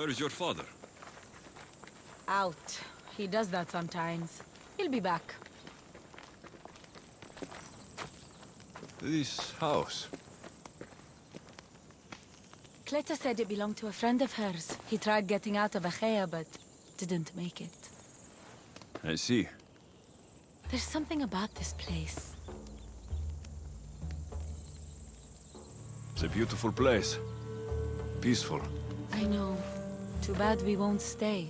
Where is your father? Out. He does that sometimes. He'll be back. This house. Kleta said it belonged to a friend of hers. He tried getting out of Achaea, but didn't make it. I see. There's something about this place. It's a beautiful place. Peaceful. I know. Too bad we won't stay.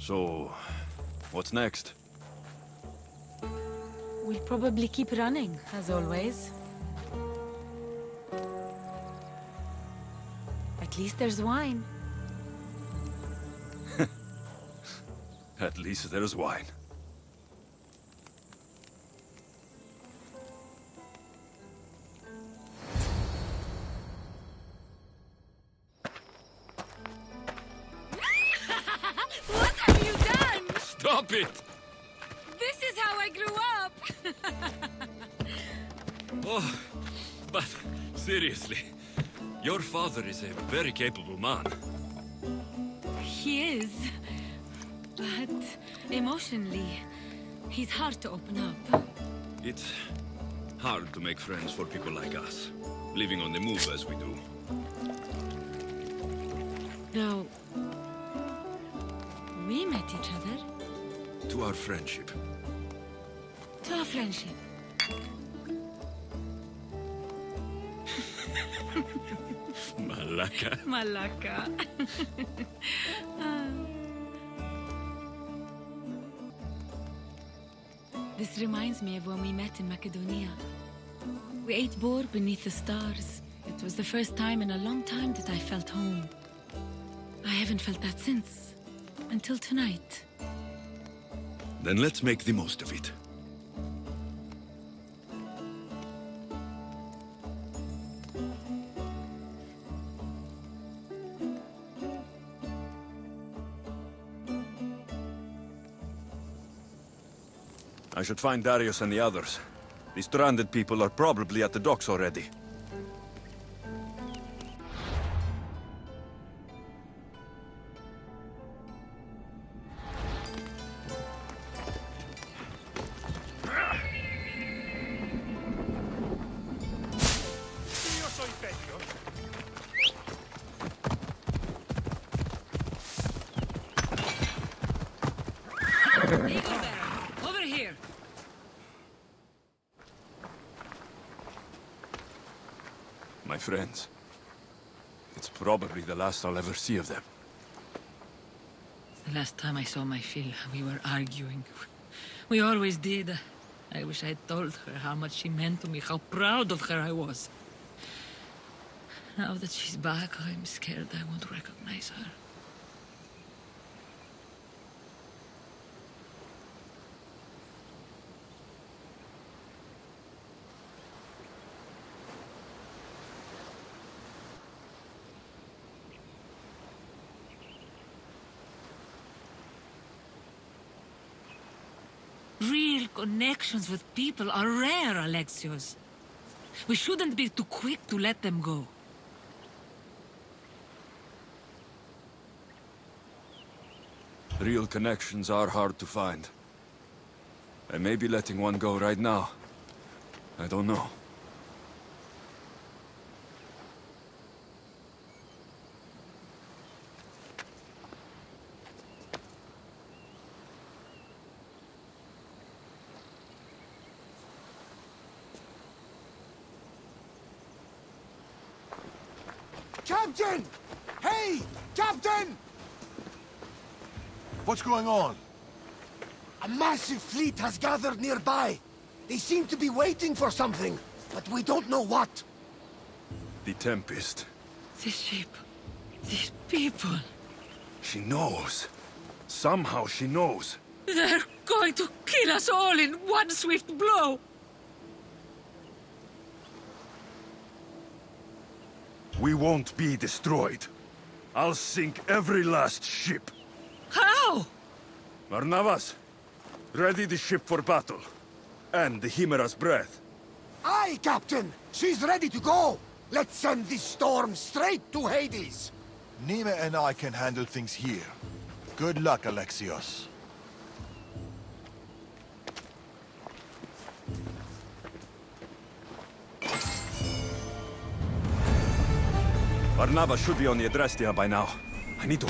So, what's next? We'll probably keep running, as always. At least there's wine. At least there's wine. It. This is how I grew up. Oh, but seriously, your father is a very capable man. He is, but emotionally, he's hard to open up. It's hard to make friends for people like us, living on the move as we do. Now, we met each other. To our friendship. To our friendship. Malaka. Malaka. This reminds me of when we met in Macedonia. We ate boar beneath the stars. It was the first time in a long time that I felt home. I haven't felt that since. Until tonight. Then let's make the most of it. I should find Darius and the others. These stranded people are probably at the docks already. Friends. It's probably the last I'll ever see of them. The last time I saw my Phila, we were arguing. We always did. I wish I had told her how much she meant to me, how proud of her I was. Now that she's back, I'm scared I won't recognize her. Connections with people are rare, Alexios. We shouldn't be too quick to let them go. Real connections are hard to find. I may be letting one go right now. I don't know. Captain! Hey! Captain! What's going on? A massive fleet has gathered nearby. They seem to be waiting for something, but we don't know what. The Tempest. This ship. These people. She knows. Somehow she knows. They're going to kill us all in one swift blow. We won't be destroyed. I'll sink every last ship. How? Barnabas, Ready the ship for battle. And the Himera's breath. Aye, Captain! She's ready to go! Let's send this storm straight to Hades! Neema and I can handle things here. Good luck, Alexios. Our Nava should be on the Adrastia by now. I need to...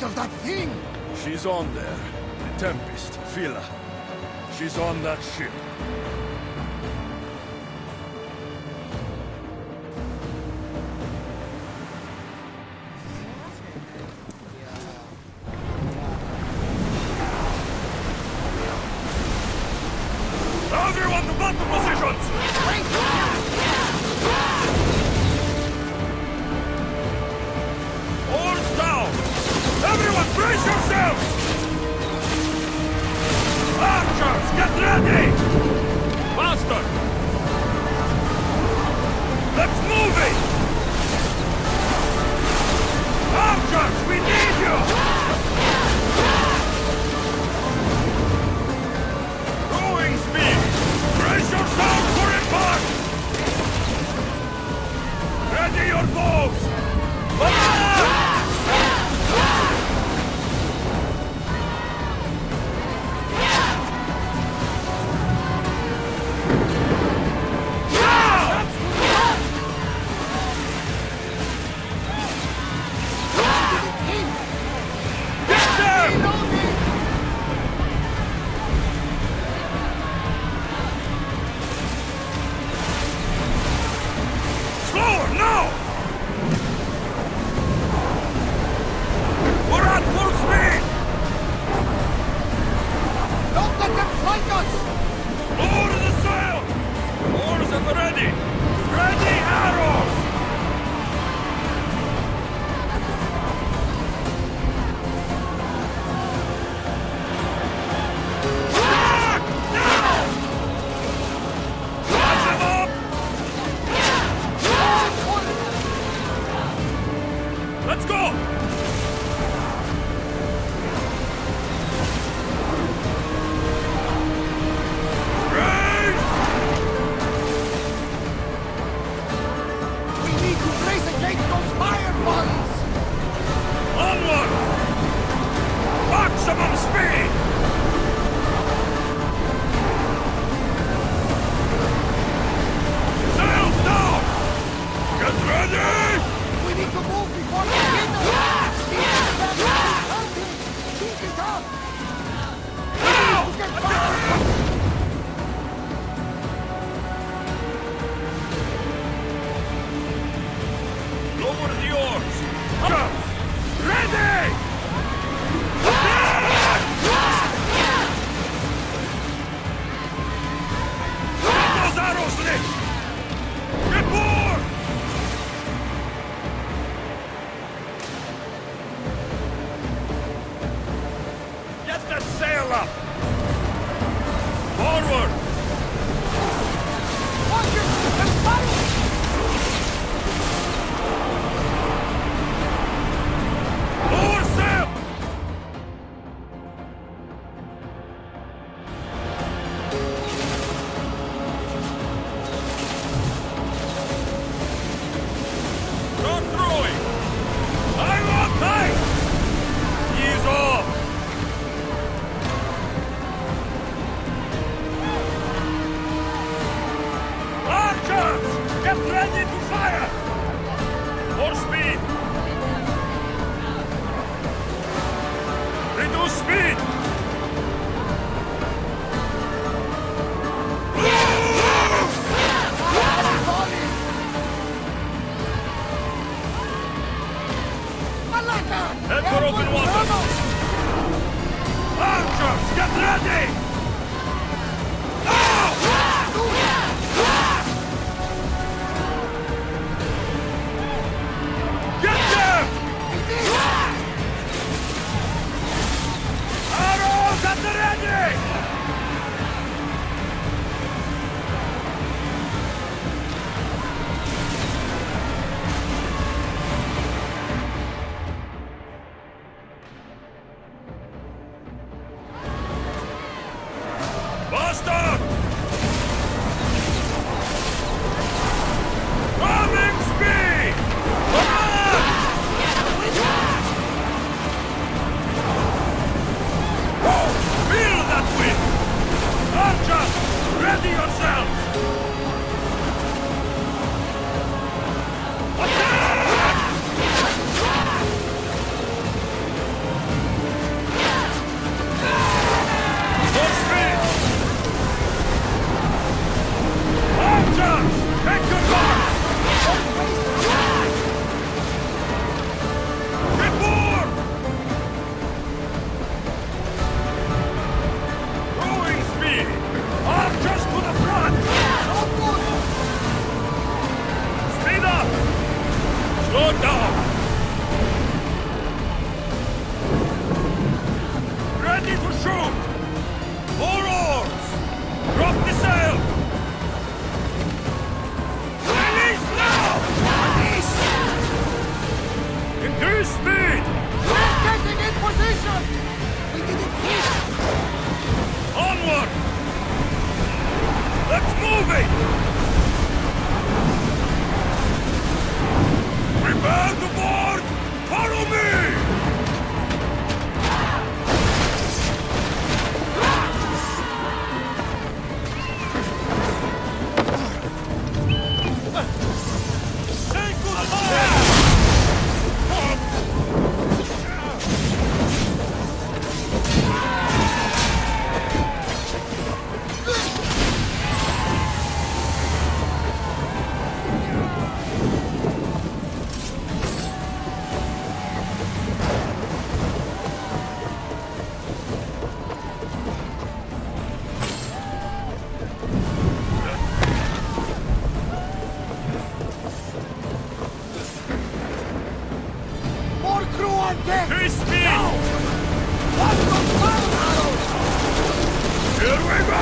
Of that thing! She's on there. The Tempest, Phila. She's on that ship. Ready! Faster! Let's move it! Archers, we need you! Going speed! Brace yourself for impact! Ready your bows! Let's move! Release me! No. What the fuck? Here we go!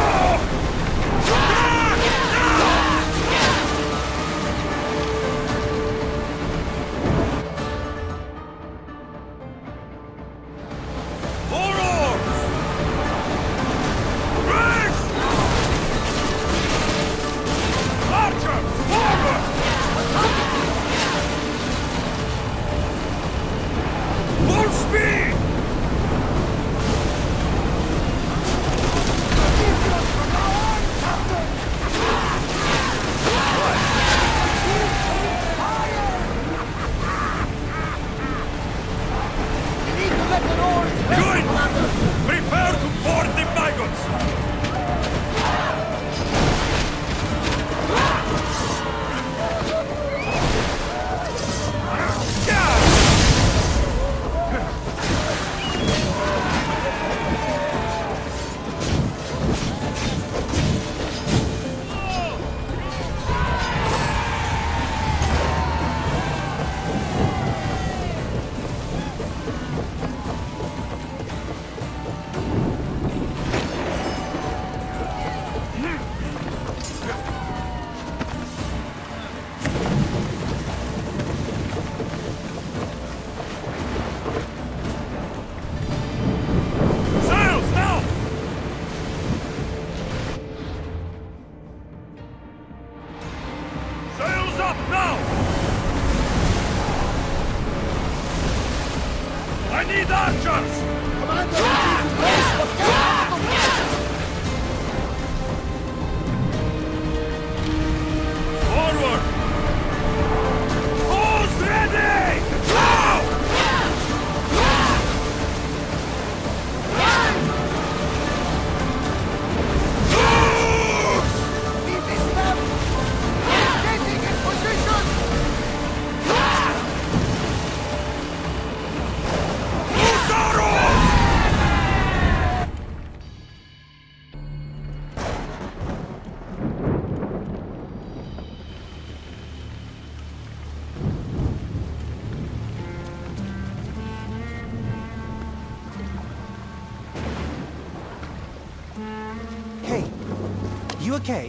Okay.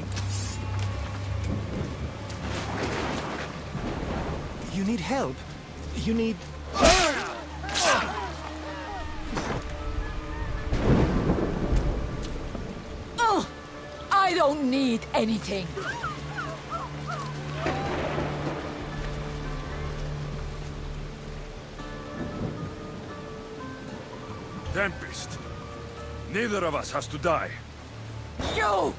You need help. You need... Oh, I don't need anything. Tempest. Neither of us has to die. You!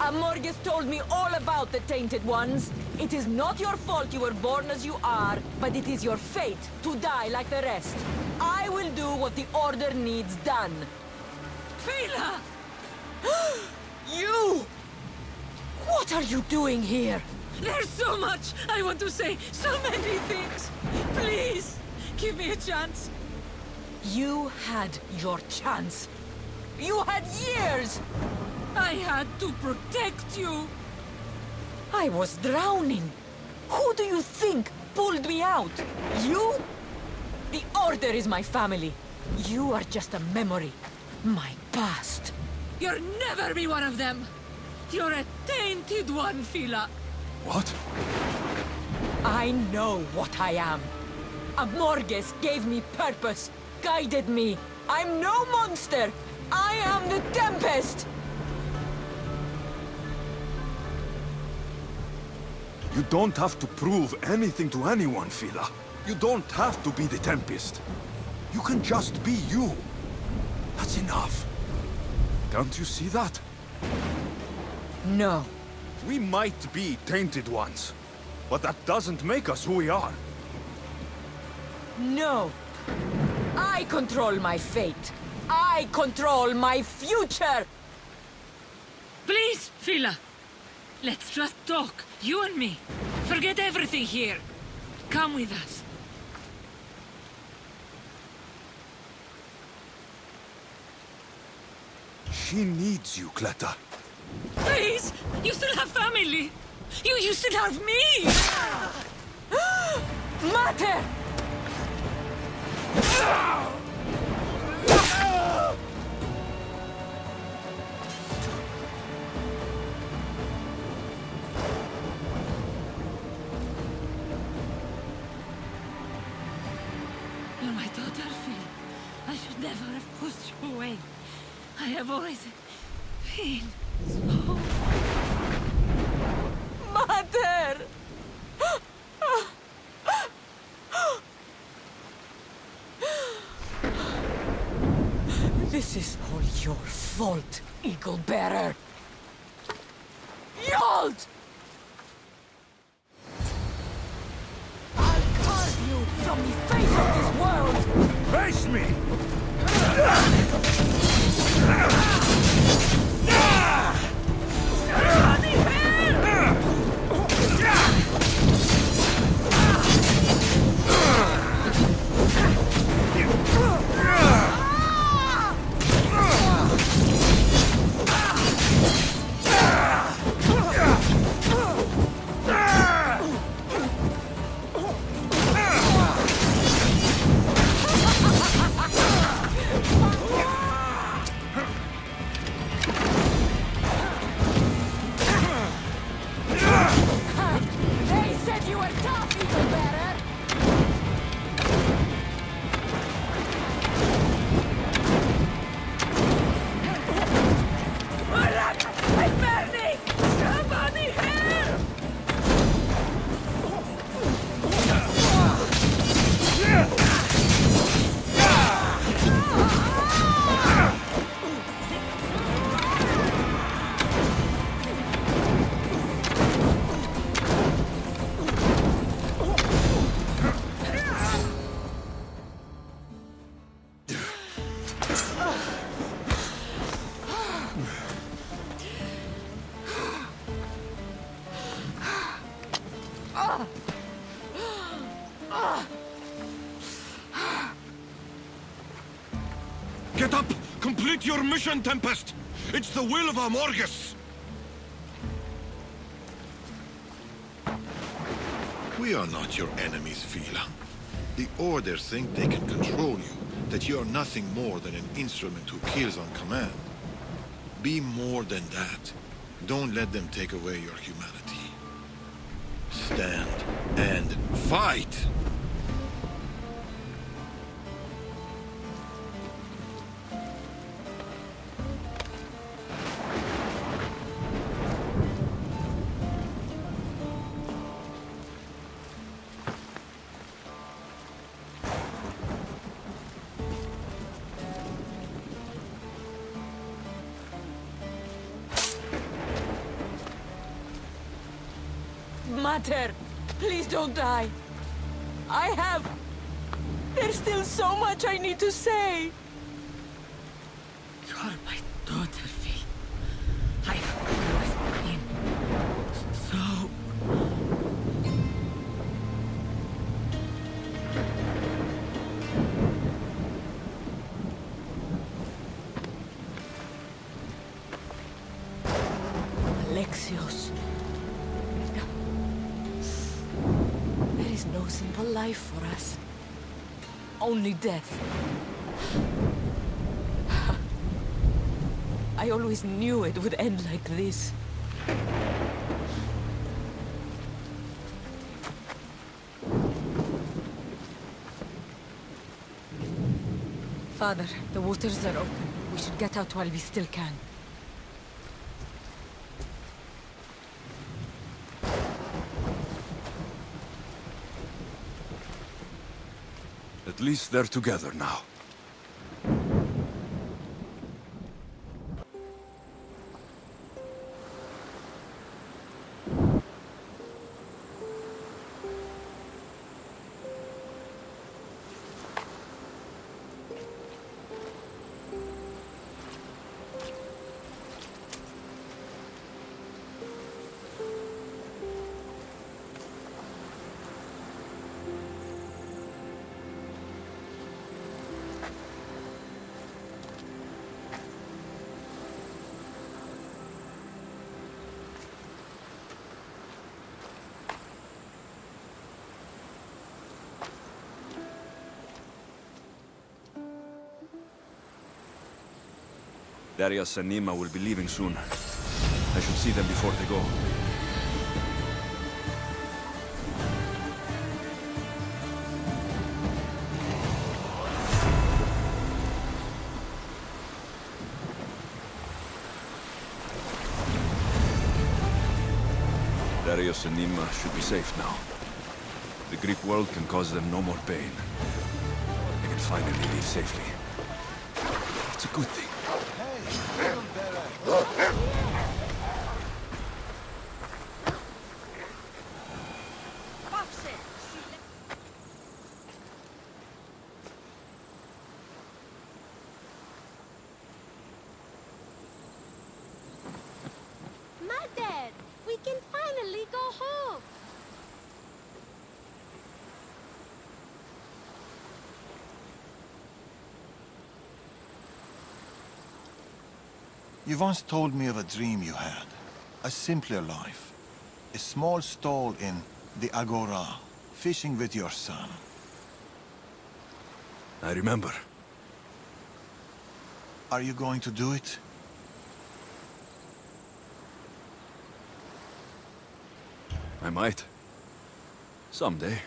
Amorges told me all about the Tainted Ones. It is not your fault you were born as you are, but it is your fate to die like the rest. I will do what the Order needs done. Phila! You! What are you doing here? There's so much I want to say, so many things. Please, give me a chance. You had your chance. You had years. I had to protect you! I was drowning! Who do you think pulled me out? You? The Order is my family. You are just a memory. My past. You'll never be one of them! You're a tainted one, Phila! What? I know what I am. Amorges gave me purpose, guided me. I'm no monster! I am the Tempest! You don't have to prove anything to anyone, Phila. You don't have to be the Tempest. You can just be you. That's enough. Can't you see that? No. We might be Tainted Ones, but that doesn't make us who we are. No. I control my fate. I control my future! Please, Phila. Let's just talk, you and me. Forget everything here. Come with us. She needs you, Kleta. Please! You still have family! You still have me! Mater! my daughter, Phil. I should never have pushed you away. I have always been so... Mother! This is all your fault, Eagle Bearer. Yold! I'll carve you from the face of this world! Face me! Somebody help! Your mission, Tempest! It's the will of Amorges! We are not your enemies, Vila. The Order think they can control you, that you are nothing more than an instrument who kills on command. Be more than that. Don't let them take away your humanity. Stand and fight! Please don't die. I have... There's still so much I need to say. You are my daughter, Phil. I have always been so... Alexios. No simple life for us. Only death. I always knew it would end like this. Father, the waters are open. We should get out while we still can. At least they're together now. Darius and Neema will be leaving soon. I should see them before they go. Darius and Neema should be safe now. The Greek world can cause them no more pain. They can finally leave safely. It's a good thing. You once told me of a dream you had, a simpler life, a small stall in the Agora, fishing with your son. I remember. Are you going to do it? I might. Someday.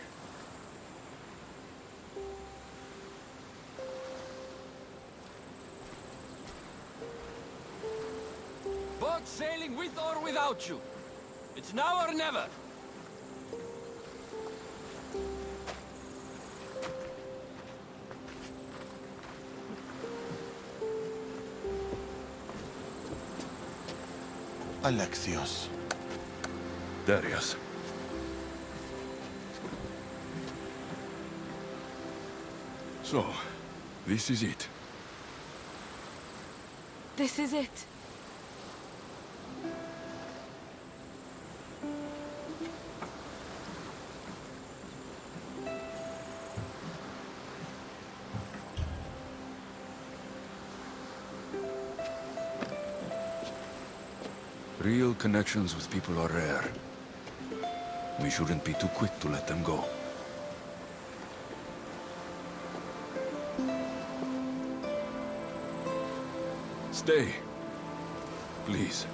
Sailing with or without you. It's now or never. Alexios. Darius. So, this is it. This is it. Real connections with people are rare. We shouldn't be too quick to let them go. Stay. Please.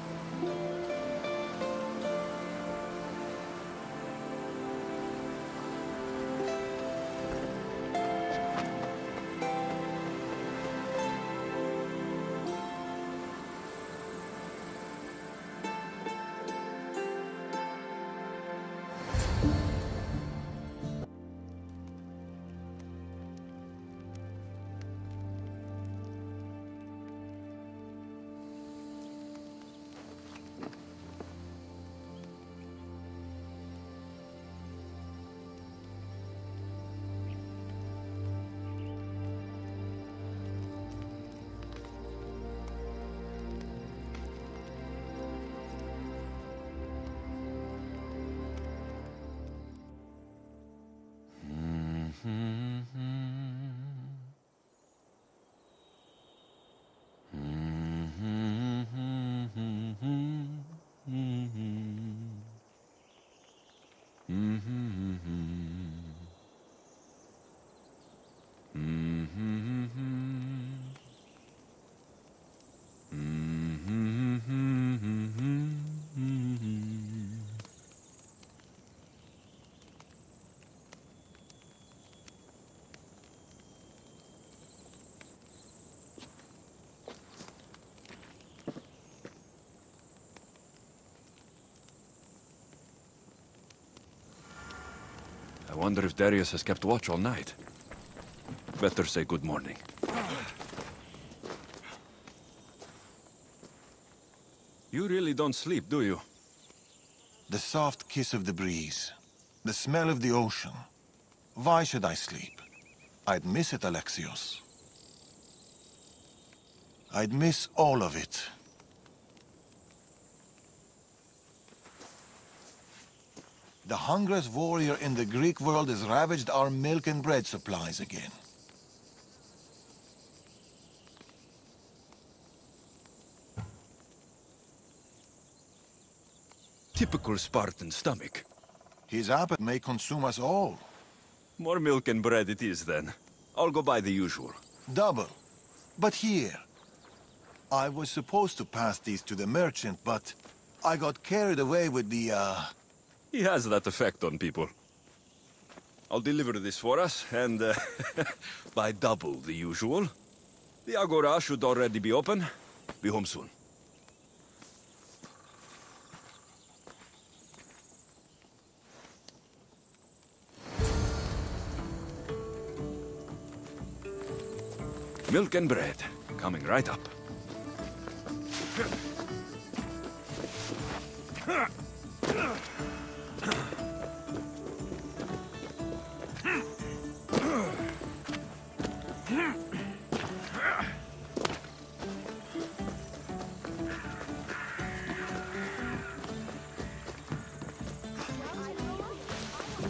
I wonder if Darius has kept watch all night. Better say good morning. You really don't sleep, do you? The soft kiss of the breeze. The smell of the ocean. Why should I sleep? I'd miss it, Alexios. I'd miss all of it. The hungerous warrior in the Greek world has ravaged our milk and bread supplies again. Typical Spartan stomach. His appetite may consume us all. More milk and bread it is, then. I'll go buy the usual. Double. But here. I was supposed to pass these to the merchant, but I got carried away with the, He has that effect on people. I'll deliver this for us, and by double the usual. The Agora should already be open. Be home soon. Milk and bread, coming right up.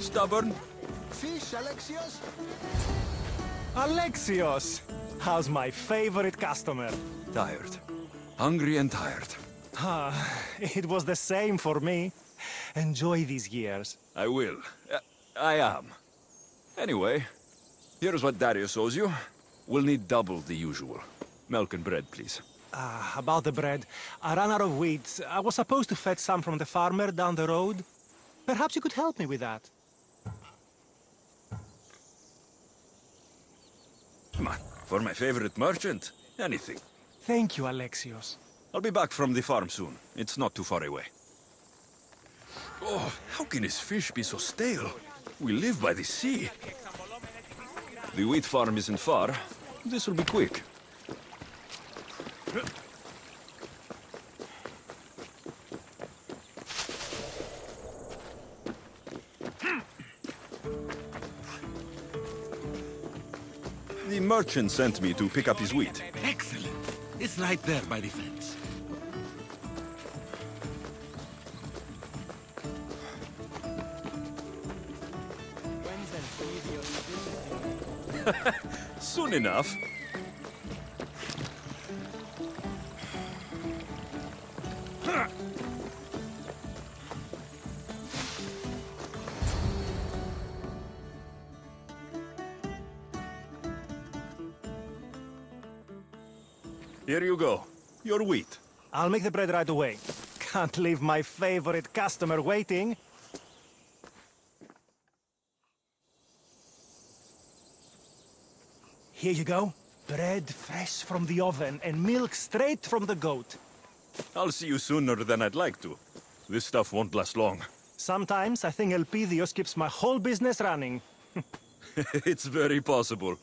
Stubborn? Fish, Alexios? Alexios! How's my favorite customer? Tired. Hungry and tired. It was the same for me. Enjoy these years. I will. I am. Anyway, here's what Darius owes you. We'll need double the usual. Milk and bread, please. About the bread. I ran out of wheat. I was supposed to fetch some from the farmer down the road. Perhaps you could help me with that. For my favorite merchant, anything. Thank you, Alexios. I'll be back from the farm soon. It's not too far away. Oh, how can this fish be so stale? We live by the sea. The wheat farm isn't far. This will be quick. The merchant sent me to pick up his wheat. Excellent! It's right there by the fence. Soon enough. Here you go. Your wheat. I'll make the bread right away. Can't leave my favorite customer waiting. Here you go. Bread fresh from the oven and milk straight from the goat. I'll see you sooner than I'd like to. This stuff won't last long. Sometimes I think Elpidios keeps my whole business running. It's very possible.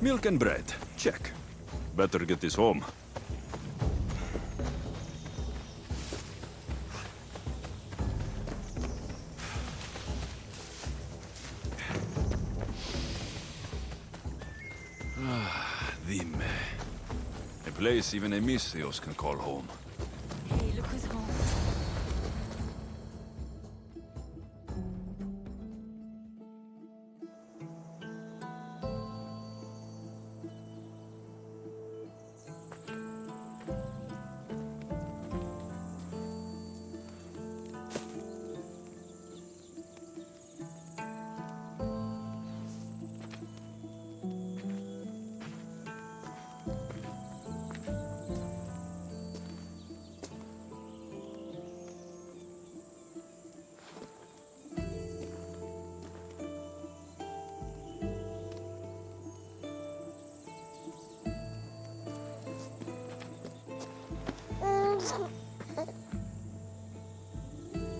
Milk and bread. Check. Better get this home. Dime. A place even a Mystios can call home. Hey, look who's home.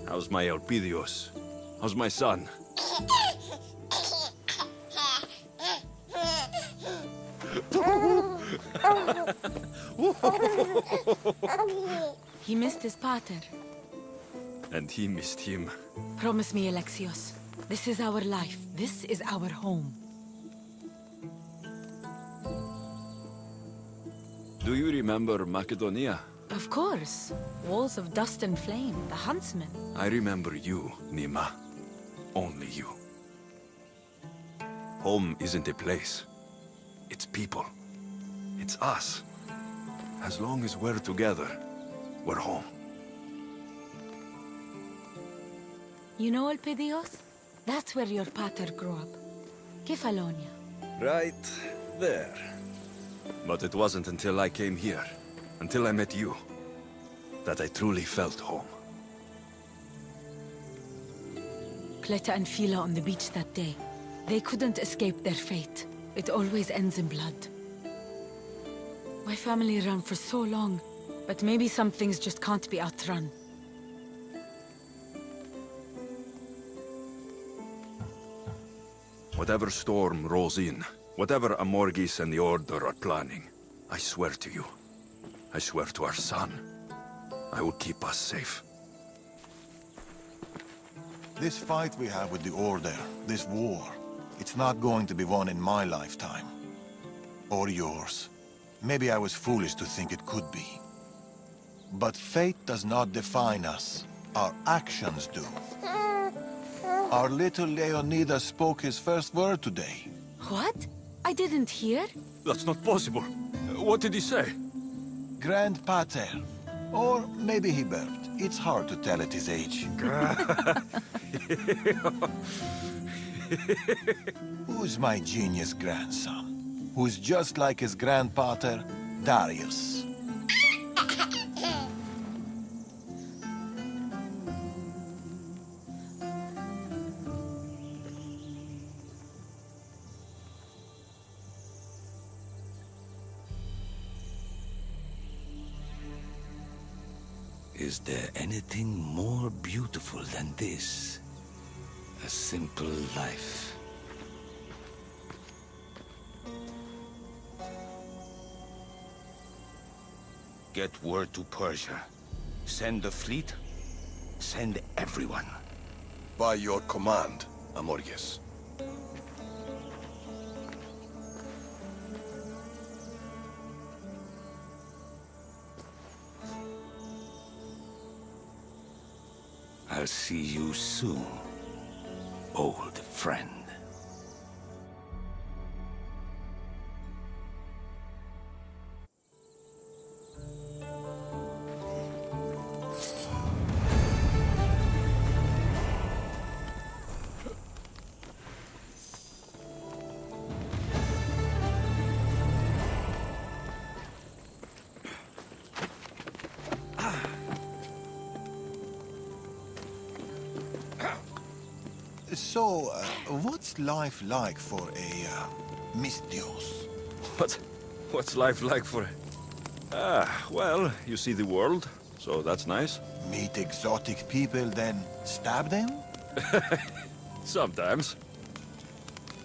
How's my Elpidios? How's my son? He missed his pater. And he missed him. Promise me, Alexios. This is our life. This is our home. Do you remember Macedonia? Of course. Walls of dust and flame, the huntsman. I remember you, Neema. Only you. Home isn't a place. It's people. It's us. As long as we're together, we're home. You know, Elpidios? That's where your pater grew up. Kefalonia. Right there. But it wasn't until I came here. Until I met you, that I truly felt home. Kleta and Phila on the beach that day. They couldn't escape their fate. It always ends in blood. My family ran for so long, but maybe some things just can't be outrun. Whatever storm rolls in, whatever Amorges and the Order are planning, I swear to you, I swear to our son, I will keep us safe. This fight we have with the Order, this war, it's not going to be won in my lifetime. Or yours. Maybe I was foolish to think it could be. But fate does not define us. Our actions do. Our little Leonidas spoke his first word today. What? I didn't hear? That's not possible. What did he say? Grandpater. Or maybe he burped. It's hard to tell at his age. Who's my genius grandson? Who's just like his grandpater, Darius. Is there anything more beautiful than this? A simple life. Get word to Persia. Send the fleet. Send everyone. By your command, Amorges. I'll see you soon, old friend. So, what's life like for a Mystios? What's life like for a... Ah, well, you see the world, so that's nice. Meet exotic people, then stab them? Sometimes.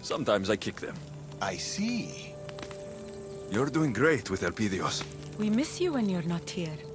Sometimes I kick them. I see. You're doing great with Elpidios. We miss you when you're not here.